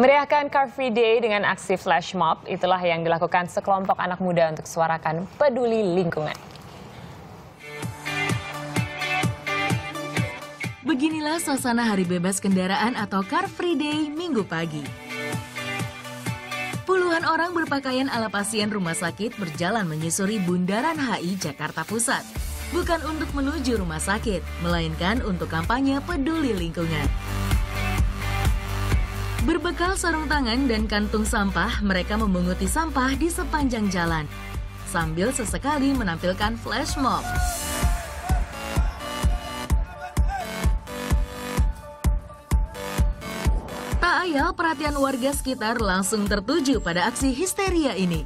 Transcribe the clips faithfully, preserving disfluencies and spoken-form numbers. Meriahkan Car Free Day dengan aksi flash mob, itulah yang dilakukan sekelompok anak muda untuk suarakan peduli lingkungan. Beginilah suasana hari bebas kendaraan atau Car Free Day Minggu pagi. Puluhan orang berpakaian ala pasien rumah sakit berjalan menyusuri Bundaran H I Jakarta Pusat. Bukan untuk menuju rumah sakit, melainkan untuk kampanye peduli lingkungan. Berbekal sarung tangan dan kantung sampah, mereka memunguti sampah di sepanjang jalan, sambil sesekali menampilkan flash mob. Tak ayal perhatian warga sekitar langsung tertuju pada aksi histeria ini.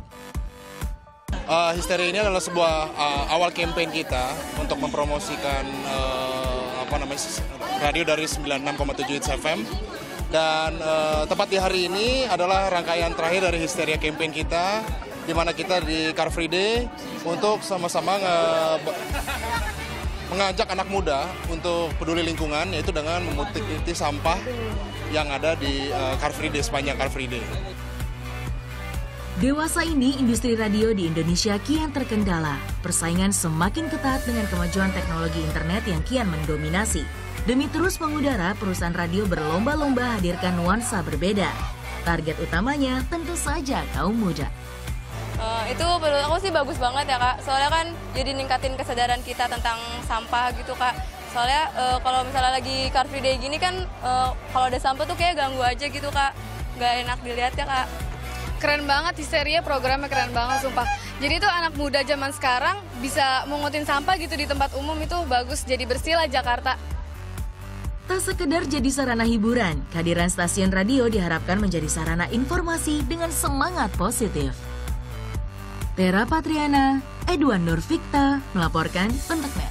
Uh, histeria ini adalah sebuah uh, awal campaign kita untuk mempromosikan uh, apa namanya radio dari sembilan enam koma tujuh F M. Dan uh, tepat di hari ini adalah rangkaian terakhir dari Histeria Campaign kita, di mana kita di Car Free Day untuk sama-sama mengajak anak muda untuk peduli lingkungan, yaitu dengan memutik-mutik sampah yang ada di uh, Car Free Day, sepanjang Car Free Day. Dewasa ini, industri radio di Indonesia kian terkendala. Persaingan semakin ketat dengan kemajuan teknologi internet yang kian mendominasi. Demi terus mengudara, perusahaan radio berlomba-lomba hadirkan nuansa berbeda. Target utamanya tentu saja kaum muda. Uh, itu menurut aku sih bagus banget ya, Kak. Soalnya kan jadi ningkatin kesadaran kita tentang sampah gitu, Kak. Soalnya uh, kalau misalnya lagi Car Free Day gini kan, uh, kalau ada sampah tuh kayak ganggu aja gitu, Kak. Nggak enak dilihat ya, Kak. Keren banget, Histeria programnya keren banget, sumpah. Jadi itu anak muda zaman sekarang bisa mengutin sampah gitu di tempat umum, itu bagus, jadi bersih lah Jakarta. Tak sekedar jadi sarana hiburan, kehadiran stasiun radio diharapkan menjadi sarana informasi dengan semangat positif. Tera Patriana, Edwan Nurfikta melaporkan untuk